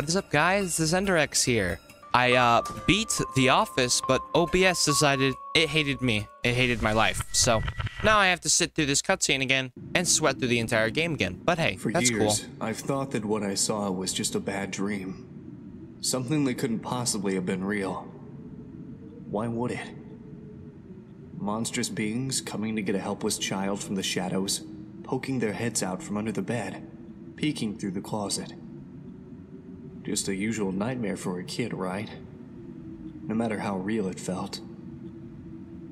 What is up, guys? This is EnderX here. I beat The Office, but OBS decided it hated me. It hated my life. So now I have to sit through this cutscene again and sweat through the entire game again. But hey, for that's years, cool. I've thought that what I saw was just a bad dream. Something that couldn't possibly have been real. Why would it? Monstrous beings coming to get a helpless child from the shadows, poking their heads out from under the bed, peeking through the closet. Just a usual nightmare for a kid, right? No matter how real it felt.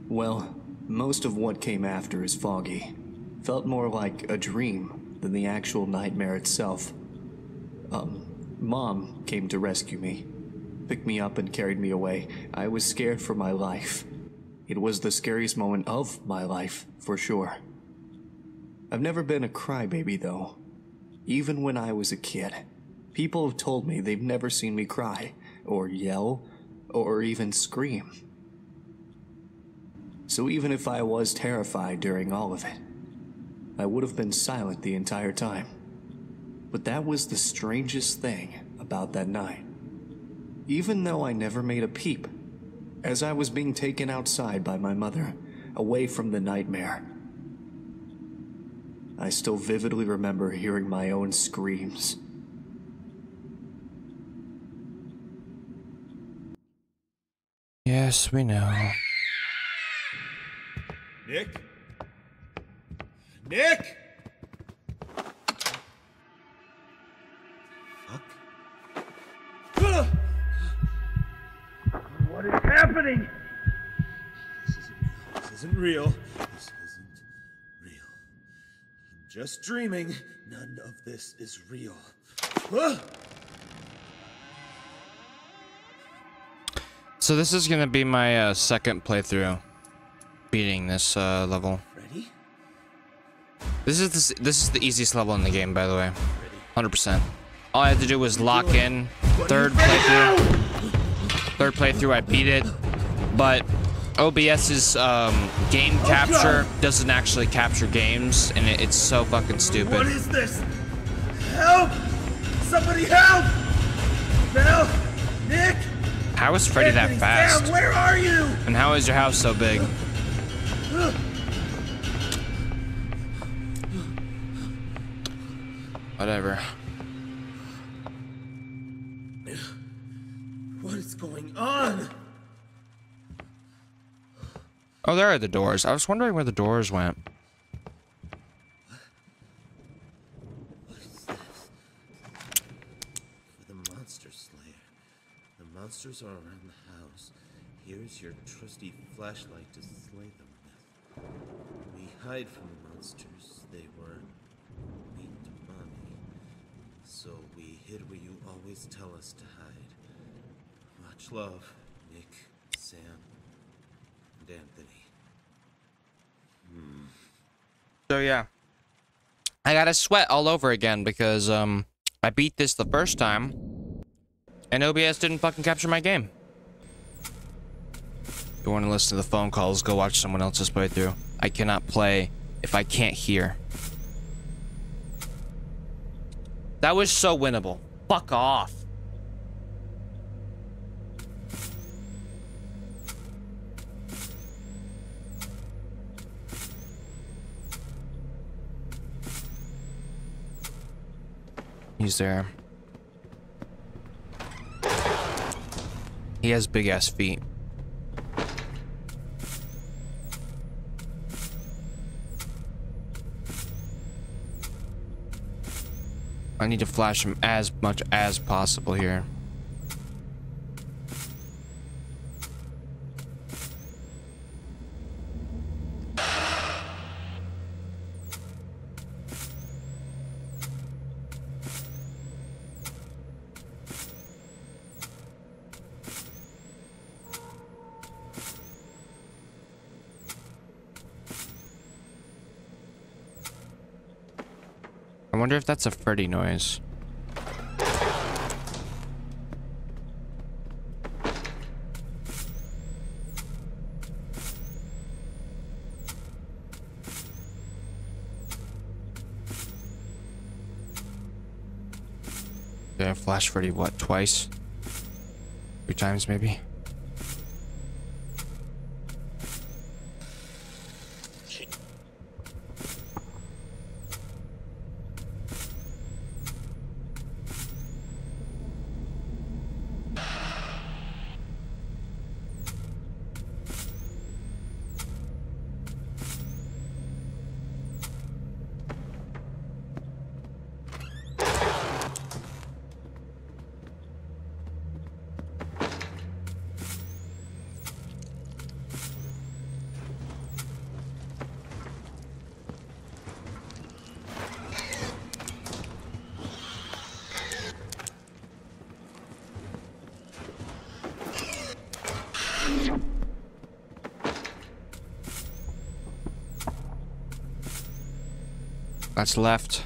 Well, most of what came after is foggy. Felt more like a dream than the actual nightmare itself. Mom came to rescue me, picked me up and carried me away. I was scared for my life. It was the scariest moment of my life, for sure. I've never been a crybaby, though. Even when I was a kid, people have told me they've never seen me cry, or yell, or even scream. So even if I was terrified during all of it, I would have been silent the entire time. But that was the strangest thing about that night. Even though I never made a peep, as I was being taken outside by my mother, away from the nightmare, I still vividly remember hearing my own screams. Yes, we know. Nick? Nick? What is happening? This isn't real. This isn't real. I'm just dreaming. None of this is real. So this is gonna be my second playthrough, beating this level. Ready? This is the easiest level in the game, by the way. 100%. All I had to do was lock in. Third playthrough, I beat it, but OBS's game capture doesn't actually capture games, and it's so fucking stupid. What is this? Help! Somebody help! Bell, Nick. How is Freddy that fast? Sam, where are you? And how is your house so big? Whatever. What is going on? Oh, there are the doors. I was wondering where the doors went. What is this? For the monster slayer. The monsters are around the house. Here's your trusty flashlight to slay them with. We hide from the monsters. They weren't mean to mommy. So we hid where you always tell us to hide. Much love, Nick, Sam, and Anthony. So yeah, I gotta sweat all over again because I beat this the first time, and OBS didn't fucking capture my game. If you want to listen to the phone calls, go watch someone else's playthrough. I cannot play if I can't hear. That was so winnable. Fuck off. He's there. He has big ass feet. I need to flash him as much as possible here. I wonder if that's a Freddy noise. I flashed Freddy, what, twice? 3 times, maybe? That's left.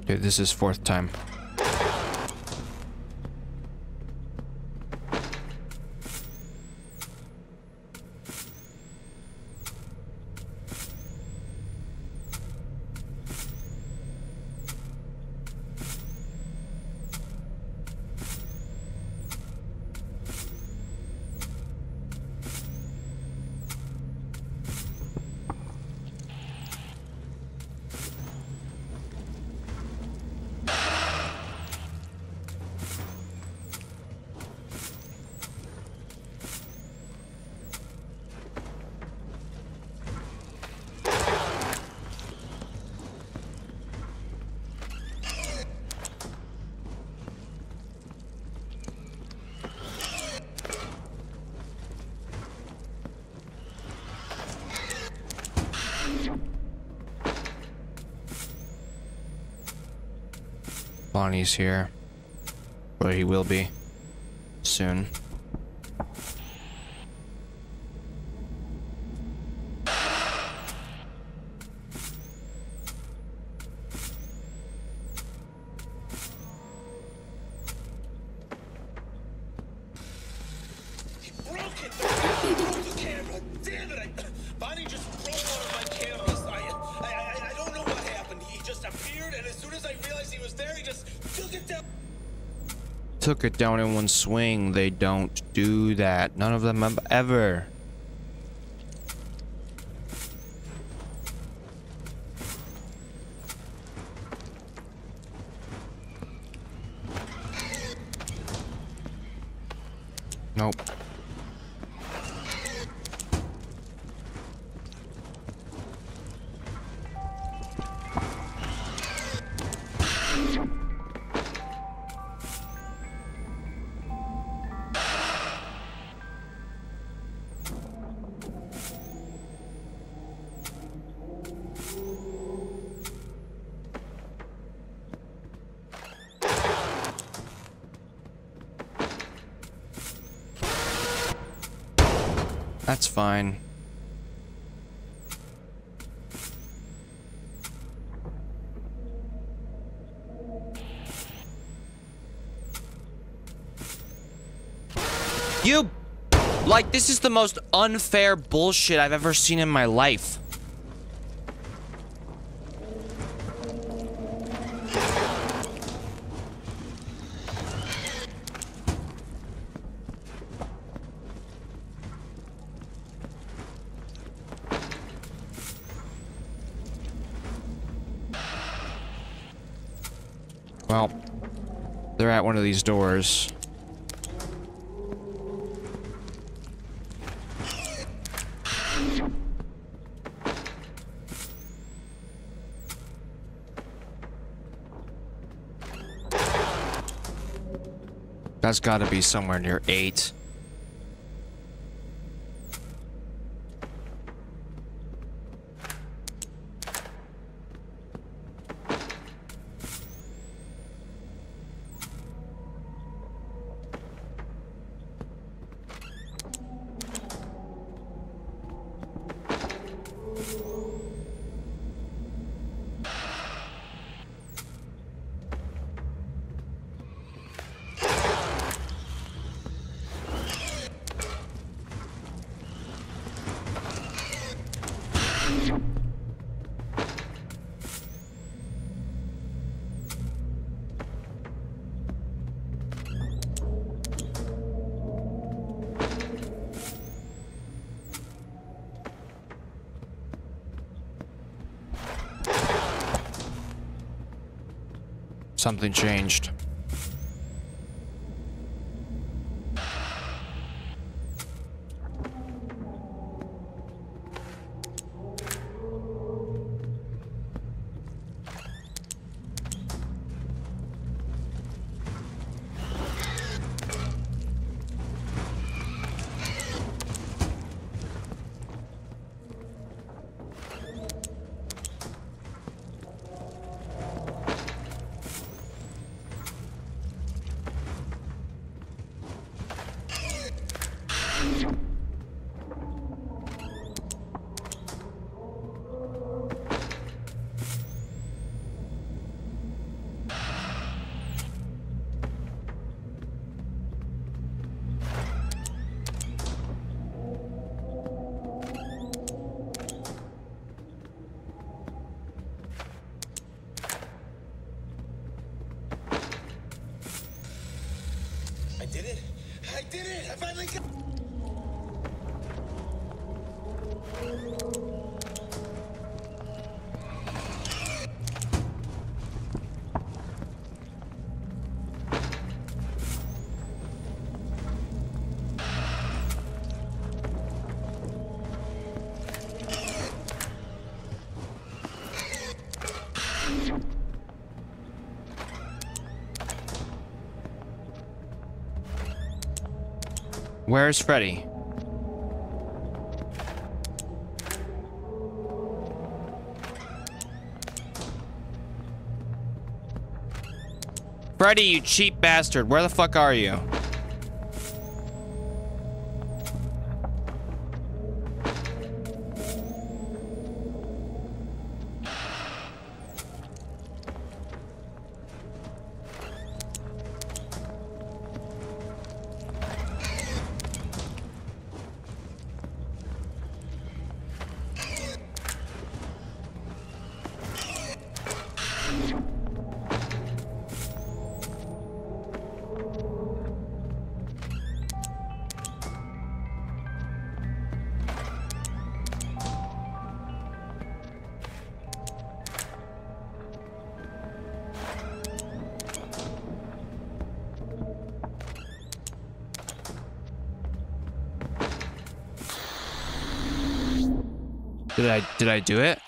Okay, this is 4th time. Bonnie's here, or he will be soon. It down in one swing. They don't do that. None of them have ever. Nope. That's fine. You... Like, this is the most unfair bullshit I've ever seen in my life. One of these doors. That's got to be somewhere near 8. Something changed. Where's Freddy? Freddy, you cheap bastard, where the fuck are you? Did I do it?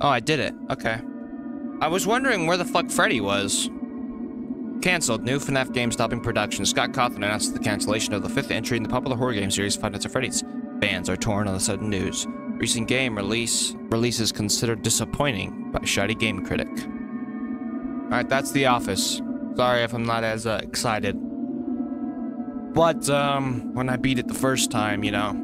Oh, I did it. Okay. I was wondering where the fuck Freddy was. Cancelled. New FNAF game stopping production. Scott Cawthon announced the cancellation of the 5th entry in the popular horror game series Five Nights at Freddy's. Fans are torn on the sudden news. Recent game releases considered disappointing by shoddy game critic. Alright, that's The Office. Sorry if I'm not as excited. But, when I beat it the first time, you know,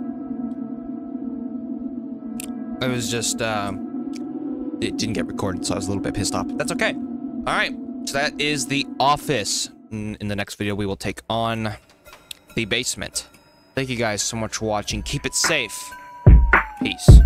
it was just, it didn't get recorded, so I was a little bit pissed off. That's okay. All right, so that is The Office. In the next video, we will take on The Basement. Thank you guys so much for watching. Keep it safe. Peace.